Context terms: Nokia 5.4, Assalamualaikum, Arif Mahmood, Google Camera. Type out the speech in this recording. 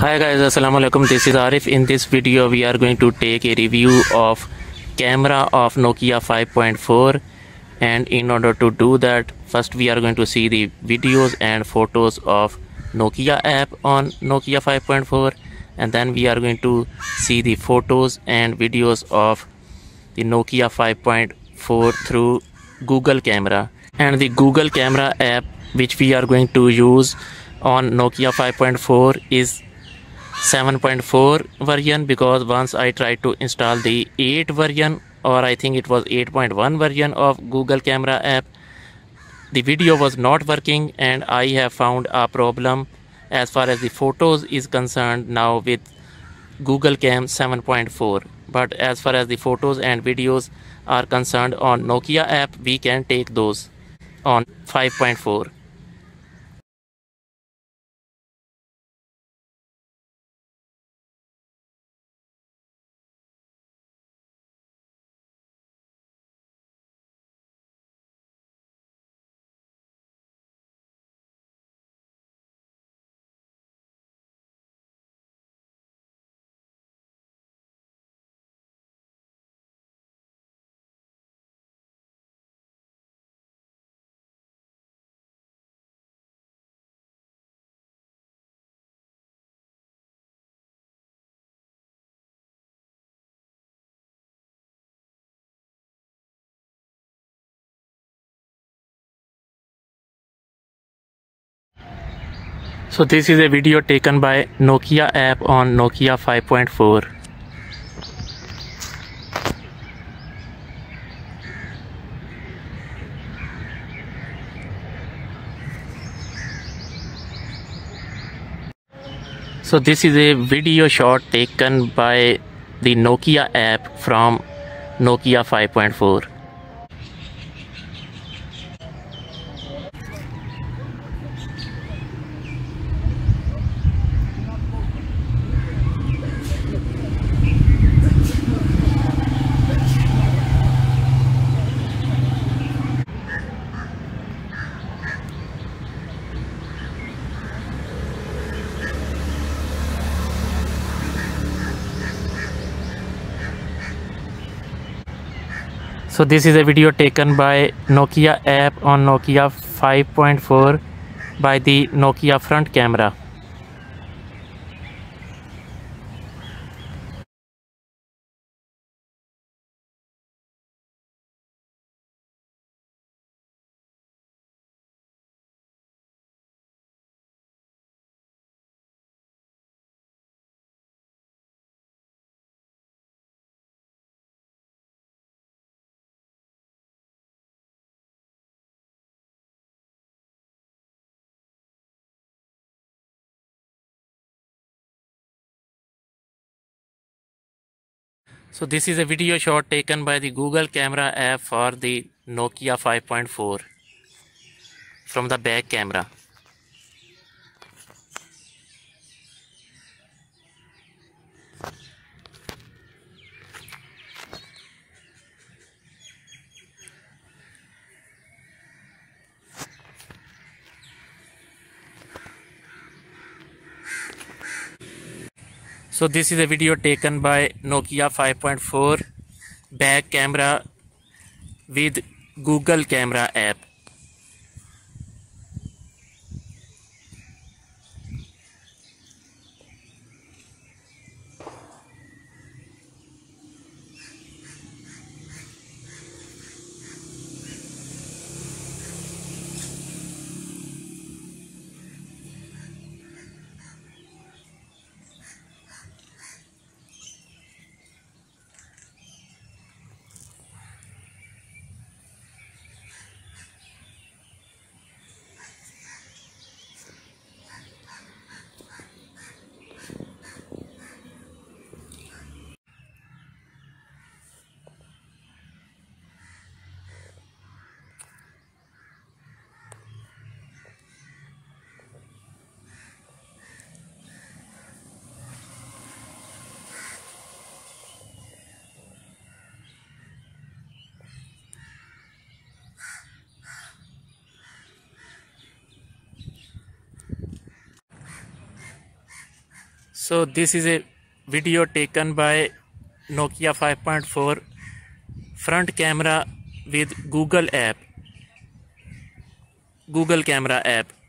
Hi guys, Assalamualaikum. This is Arif. In this video we are going to take a review of camera of Nokia 5.4, and in order to do that, first we are going to see the videos and photos of Nokia app on Nokia 5.4, and then we are going to see the photos and videos of the Nokia 5.4 through Google Camera and the Google Camera app which we are going to use on Nokia 5.4 is 7.4 version, because once I tried to install the 8 version, or I think it was 8.1 version of Google Camera app, the video was not working and I have found a problem as far as the photos is concerned now with Google Cam 7.4. But as far as the photos and videos are concerned on Nokia app, we can take those on 5.4. So this is a video taken by Nokia app on Nokia 5.4. So this is a video shot taken by the Nokia app from Nokia 5.4. So this is a video taken by Nokia app on Nokia 5.4 by the Nokia front camera. So this is a video shot taken by the Google Camera app for the Nokia 5.4 from the back camera. So this is a video taken by Nokia 5.4 back camera with Google Camera app. So this is a video taken by Nokia 5.4 front camera with Google camera app.